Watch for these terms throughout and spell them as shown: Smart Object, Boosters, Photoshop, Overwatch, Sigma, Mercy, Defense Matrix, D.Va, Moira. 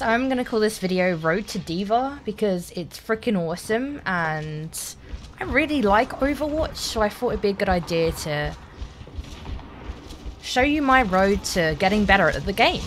podcast. I'm going to call this video Road to D.Va because it's freaking awesome and I really like Overwatch, so I thought it'd be a good idea to show you my road to getting better at the game.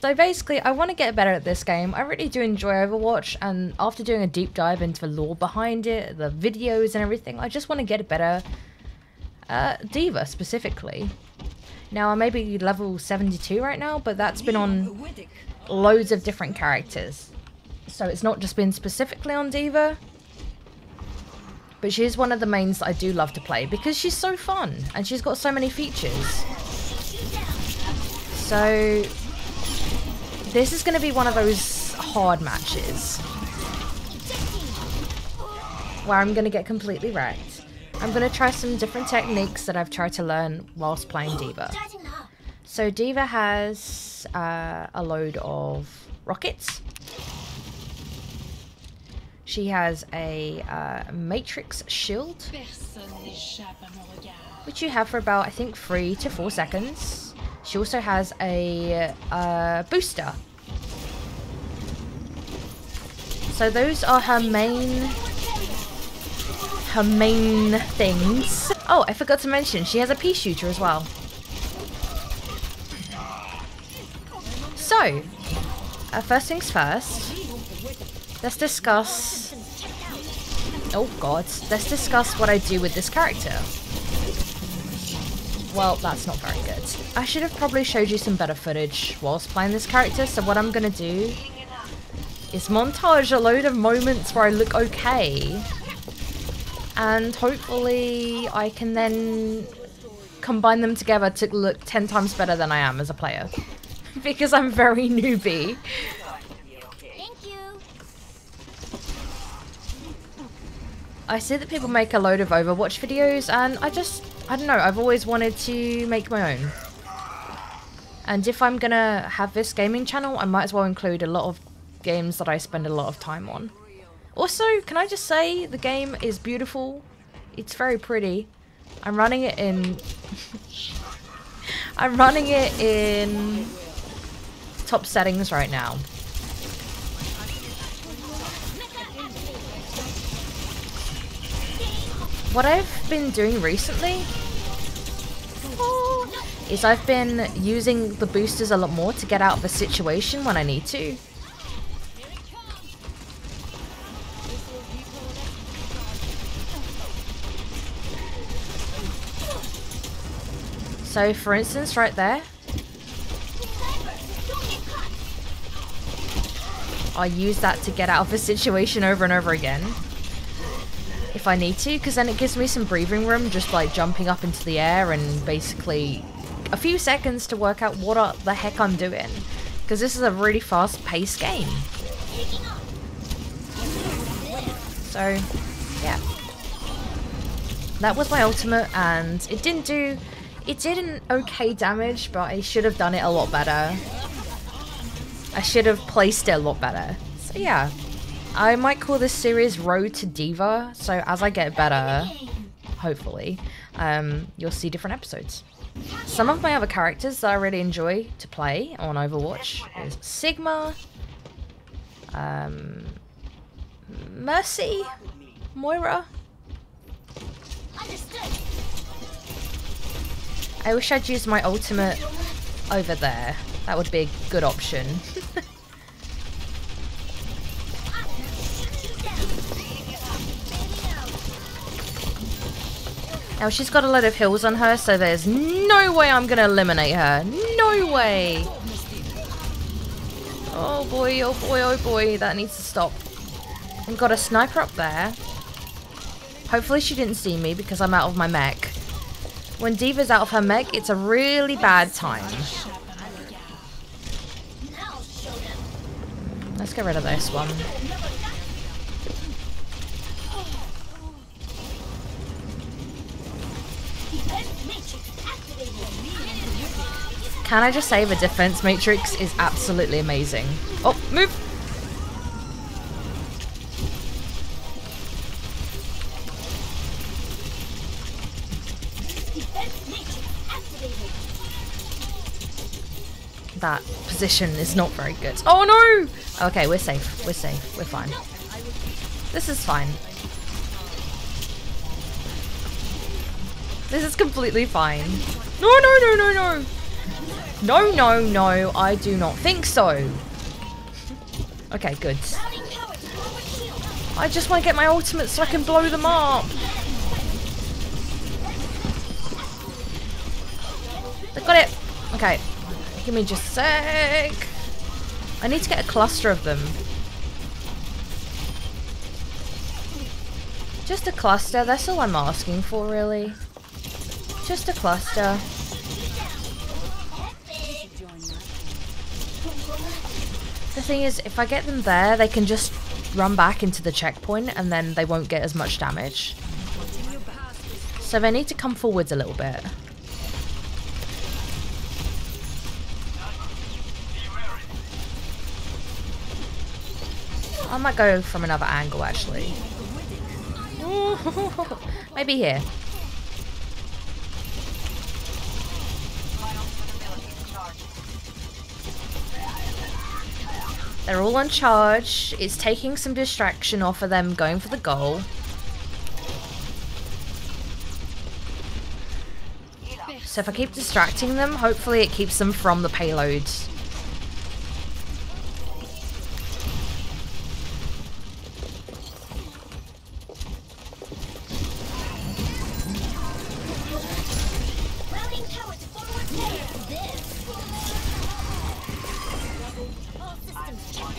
So basically, I want to get better at this game. I really do enjoy Overwatch, and after doing a deep dive into the lore behind it, the videos and everything, I just want to get better at D.Va specifically. Now, I may be level 72 right now, but that's been on loads of different characters. So it's not just been specifically on D.Va, but she's one of the mains that I do love to play because she's so fun and she's got so many features. So this is going to be one of those hard matches where I'm going to get completely wrecked. I'm going to try some different techniques that I've tried to learn whilst playing D.Va. So D.Va has a load of rockets. She has a matrix shield, which you have for about, I think, 3 to 4 seconds. She also has a booster. So those are her main things. Oh, I forgot to mention, she has a pea shooter as well. So, first things first, let's discuss... Oh god, let's discuss what I do with this character. Well, that's not very good. I should have probably showed you some better footage whilst playing this character, so what I'm going to do is montage a load of moments where I look okay, and hopefully I can then combine them together to look 10 times better than I am as a player, because I'm very newbie. Thank you. I see that people make a load of Overwatch videos, and I don't know, I've always wanted to make my own. And if I'm gonna have this gaming channel, I might as well include a lot of games that I spend a lot of time on. Also, can I just say, the game is beautiful. It's very pretty. I'm running it in... I'm running it in top settings right now. What I've been doing recently is I've been using the boosters a lot more to get out of a situation when I need to. So for instance, right there, I use that to get out of a situation over and over again. If I need to, because then it gives me some breathing room, just like jumping up into the air and basically a few seconds to work out what the heck I'm doing, because this is a really fast-paced game. So, yeah, that was my ultimate, and it did an okay damage, but I should have done it a lot better. I should have placed it a lot better. So yeah. I might call this series Road to D.Va, so as I get better, hopefully, you'll see different episodes. Some of my other characters that I really enjoy to play on Overwatch is Sigma, Mercy, Moira. I wish I'd used my ultimate over there. That would be a good option. Now, she's got a lot of heals on her, so there's no way I'm going to eliminate her. No way. Oh, boy, oh, boy, oh, boy. That needs to stop. I've got a sniper up there. Hopefully she didn't see me because I'm out of my mech. When D.Va's out of her mech, it's a really bad time. Let's get rid of this one. Can I just say the defense matrix is absolutely amazing. Oh, move! that position is not very good. Oh no! Okay, we're safe. We're safe. We're fine. This is fine. This is completely fine. No, no, no, no, no! No, no, no, I do not think so. Okay, good. I just want to get my ultimate so I can blow them up. I got it. Okay, give me just a sec. I need to get a cluster of them. Just a cluster, that's all I'm asking for, really. Just a cluster. The thing is, if I get them there, they can just run back into the checkpoint and then they won't get as much damage. So they need to come forwards a little bit. I might go from another angle, actually. Ooh, maybe here. They're all on charge. It's taking some distraction off of them going for the goal. So if I keep distracting them, hopefully it keeps them from the payloads.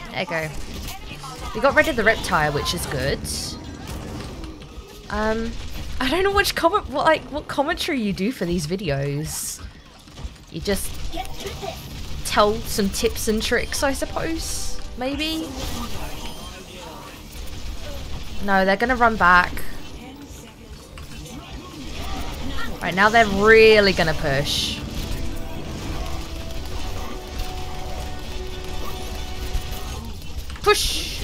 There you go. We got rid of the reptile, which is good. I don't know which what commentary you do for these videos. You just tell some tips and tricks, I suppose. Maybe. No, they're gonna run back. Right now, they're really gonna push. Push!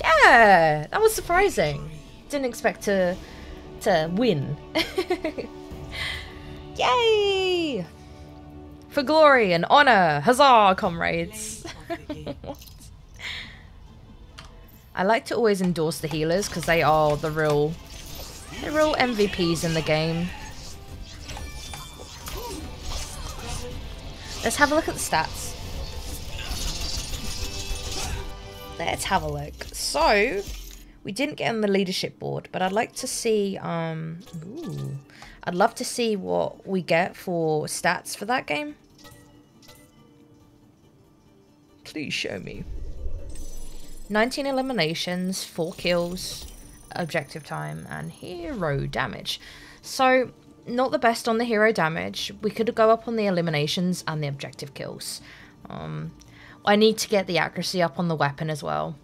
Yeah! That was surprising. Didn't expect to win. Yay! For glory and honor! Huzzah, comrades! I like to always endorse the healers because they are the real MVPs in the game. Let's have a look at the stats. Let's have a look. So, we didn't get on the leadership board, but I'd like to see... I'd love to see what we get for stats for that game. Please show me. 19 eliminations, 4 kills, objective time, and hero damage. So... not the best on the hero damage. We could go up on the eliminations and the objective kills. I need to get the accuracy up on the weapon as well.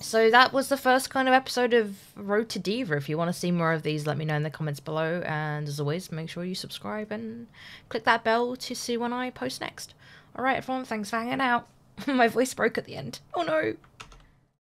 So that was the first kind of episode of Road to D.Va. If you want to see more of these, let me know in the comments below. And as always, make sure you subscribe and click that bell to see when I post next. Alright everyone, thanks for hanging out. My voice broke at the end. Oh no!